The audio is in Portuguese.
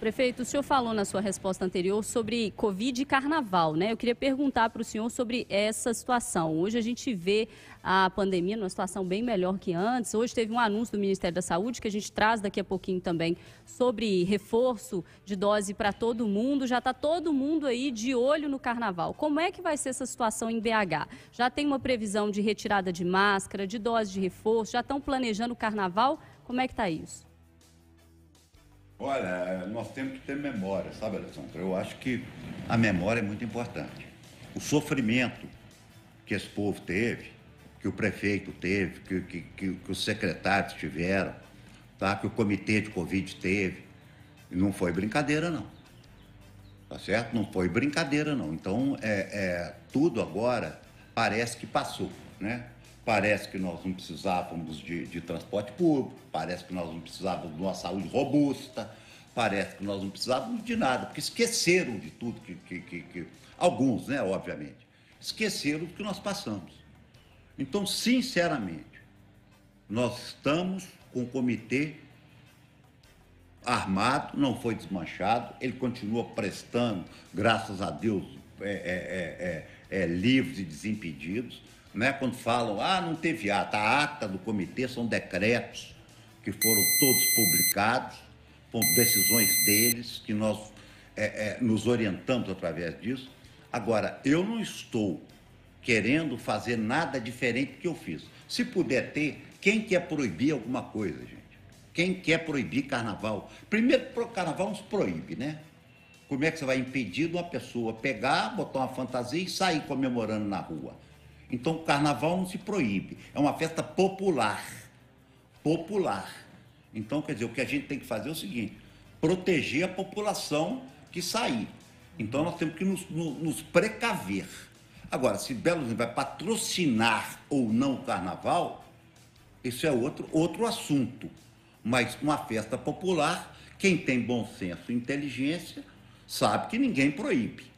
Prefeito, o senhor falou na sua resposta anterior sobre Covid e Carnaval, né? Eu queria perguntar para o senhor sobre essa situação. Hoje a gente vê a pandemia numa situação bem melhor que antes. Hoje teve um anúncio do Ministério da Saúde, que a gente traz daqui a pouquinho também, sobre reforço de dose para todo mundo. Já está todo mundo aí de olho no Carnaval. Como é que vai ser essa situação em BH? Já tem uma previsão de retirada de máscara, de dose de reforço? Já estão planejando o Carnaval? Como é que está isso? Olha, nós temos que ter memória, sabe, Alessandra? Eu acho que a memória é muito importante. O sofrimento que esse povo teve, que o prefeito teve, que os secretários tiveram, tá? Que o comitê de Covid teve, não foi brincadeira, não. Tá certo? Não foi brincadeira, não. Então, tudo agora parece que passou, né? Parece que nós não precisávamos de transporte público, parece que nós não precisávamos de uma saúde robusta, parece que nós não precisávamos de nada, porque esqueceram de tudo que alguns, né, obviamente, esqueceram do que nós passamos. Então, sinceramente, nós estamos com o comitê armado, não foi desmanchado, ele continua prestando, graças a Deus, livres e desimpedidos. Né? Quando falam, não teve ata. A ata do comitê são decretos que foram todos publicados, com decisões deles, que nós nos orientamos através disso. Agora, eu não estou querendo fazer nada diferente do que eu fiz. Se puder ter, quem quer proibir alguma coisa, gente? Quem quer proibir carnaval? Primeiro, carnaval nos proíbe, né? Como é que você vai impedir de uma pessoa pegar, botar uma fantasia e sair comemorando na rua? Então, o carnaval não se proíbe. É uma festa popular. Popular. Então, quer dizer, o que a gente tem que fazer é o seguinte, proteger a população que sair. Então, nós temos que nos precaver. Agora, se Belo Horizonte vai patrocinar ou não o carnaval, isso é outro assunto. Mas uma festa popular, quem tem bom senso e inteligência, sabe que ninguém proíbe.